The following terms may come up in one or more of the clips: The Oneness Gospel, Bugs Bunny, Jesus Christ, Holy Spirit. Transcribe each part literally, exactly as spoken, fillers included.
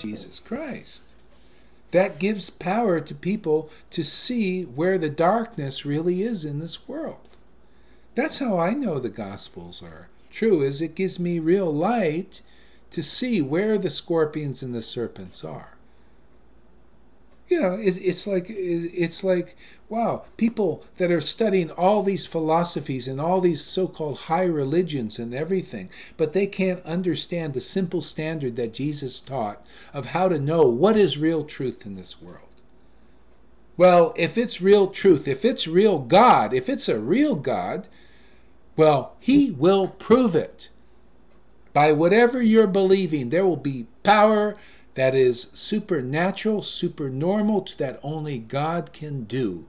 from Jesus Christ. That gives power to people to see where the darkness really is in this world. That's how I know the Gospels are true, is it gives me real light to see where the scorpions and the serpents are. You know, it, it's like, it's like, wow, people that are studying all these philosophies and all these so-called high religions and everything, but they can't understand the simple standard that Jesus taught of how to know what is real truth in this world. Well, if it's real truth, if it's real God, if it's a real God, well, he will prove it. By whatever you're believing, there will be power that is supernatural, supernormal, that only God can do.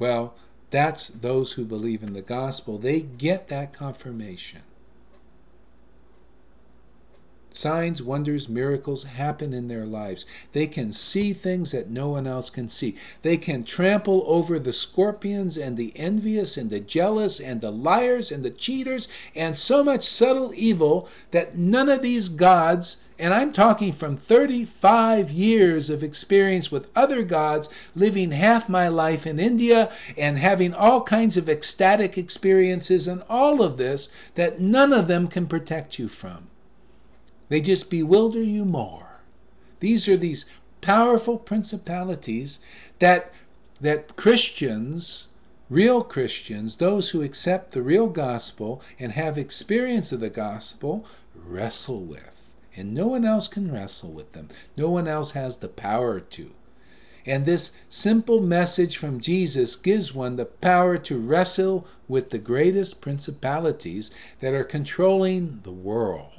Well, that's those who believe in the gospel. They get that confirmation. Signs, wonders, miracles happen in their lives. They can see things that no one else can see. They can trample over the scorpions and the envious and the jealous and the liars and the cheaters and so much subtle evil that none of these gods, and I'm talking from thirty-five years of experience with other gods, living half my life in India and having all kinds of ecstatic experiences and all of this, that none of them can protect you from. They just bewilder you more. These are these powerful principalities that, that Christians, real Christians, those who accept the real gospel and have experience of the gospel, wrestle with. And no one else can wrestle with them. No one else has the power to. And this simple message from Jesus gives one the power to wrestle with the greatest principalities that are controlling the world.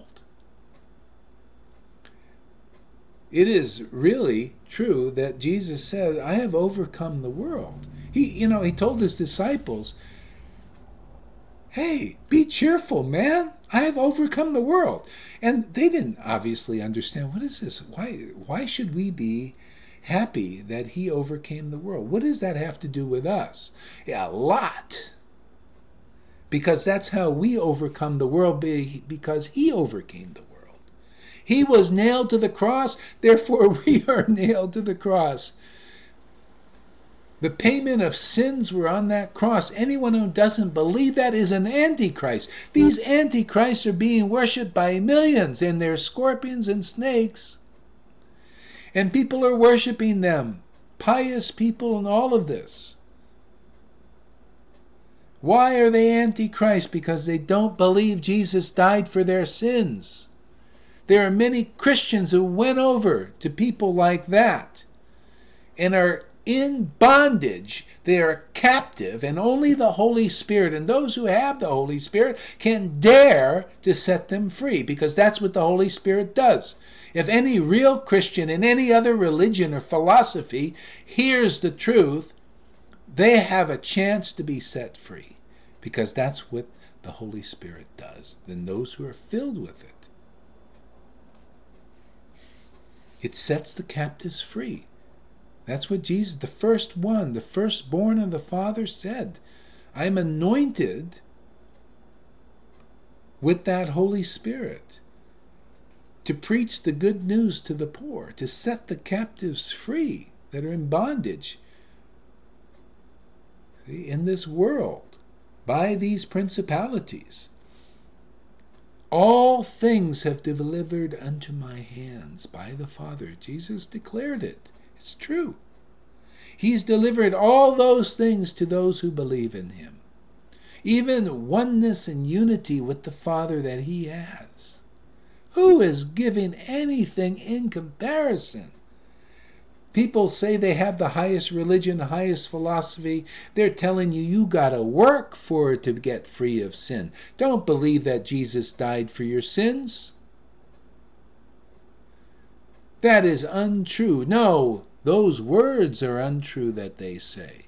It is really true that Jesus said, I have overcome the world. He, you know, he told his disciples, hey, be cheerful, man. I have overcome the world. And they didn't obviously understand, what is this? Why, why should we be happy that he overcame the world? What does that have to do with us? Yeah, a lot. Because that's how we overcome the world, because he overcame the world. He was nailed to the cross, therefore we are nailed to the cross. The payment of sins were on that cross. Anyone who doesn't believe that is an antichrist. These antichrists are being worshipped by millions, and they're scorpions and snakes. And people are worshipping them, pious people and all of this. Why are they antichrist? Because they don't believe Jesus died for their sins. There are many Christians who went over to people like that and are in bondage. They are captive, and only the Holy Spirit and those who have the Holy Spirit can dare to set them free, because that's what the Holy Spirit does. If any real Christian in any other religion or philosophy hears the truth, they have a chance to be set free, because that's what the Holy Spirit does. Then those who are filled with it. It sets the captives free. That's what Jesus, the first one, the firstborn of the Father, said. I am anointed with that Holy Spirit to preach the good news to the poor, to set the captives free that are in bondage. See, in this world, by these principalities. All things have delivered unto my hands by the Father. Jesus declared it. It's true. He's delivered all those things to those who believe in him. Even oneness and unity with the Father that he has. Who is giving anything in comparison? People say they have the highest religion, the highest philosophy. They're telling you, you got to work for it to get free of sin. Don't believe that Jesus died for your sins. That is untrue. No, those words are untrue that they say.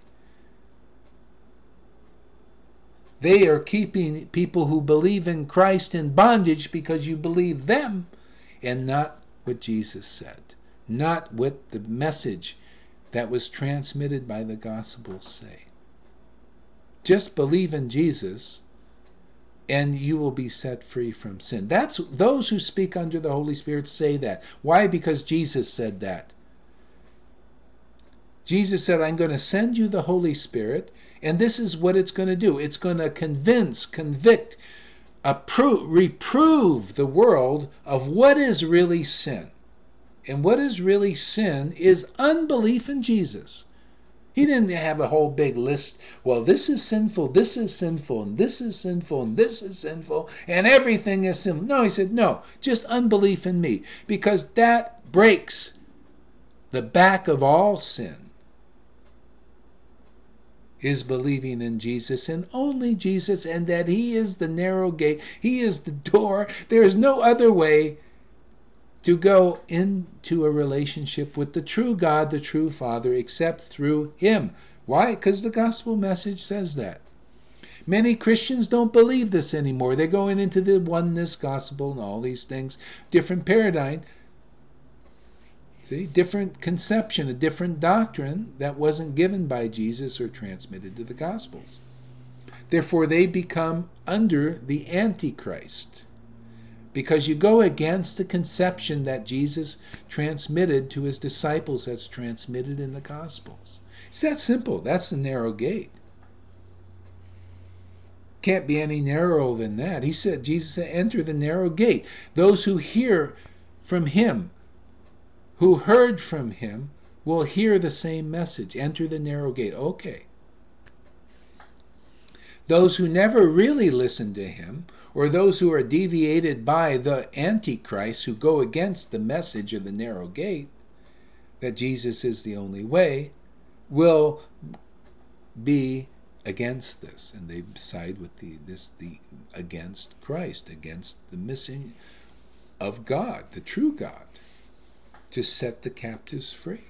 They are keeping people who believe in Christ in bondage because you believe them and not what Jesus said. Not what the message that was transmitted by the gospel say. Just believe in Jesus and you will be set free from sin. That's, those who speak under the Holy Spirit say that. Why? Because Jesus said that. Jesus said, I'm going to send you the Holy Spirit, and this is what it's going to do. It's going to convince, convict, approve, reprove the world of what is really sin. And what is really sin is unbelief in Jesus. He didn't have a whole big list. Well, this is sinful, this is sinful, and this is sinful, and this is sinful, and everything is sinful. No, he said, no, just unbelief in me, because that breaks the back of all sin, is believing in Jesus and only Jesus, and that he is the narrow gate, he is the door. There is no other way to go into a relationship with the true God, the true Father, except through him. Why? Because the gospel message says that. Many Christians don't believe this anymore. They're going into the oneness gospel and all these things, different paradigm. See, different conception, a different doctrine that wasn't given by Jesus or transmitted to the gospels. Therefore, they become under the Antichrist, because you go against the conception that Jesus transmitted to his disciples, that's transmitted in the Gospels. It's that simple. That's the narrow gate. Can't be any narrower than that. He said, Jesus said, enter the narrow gate. Those who hear from him, who heard from him, will hear the same message. Enter the narrow gate. Okay. Those who never really listen to him, or those who are deviated by the Antichrist, who go against the message of the narrow gate, that Jesus is the only way, will be against this, and they side with the this the against Christ, against the missing of God, the true God, to set the captives free.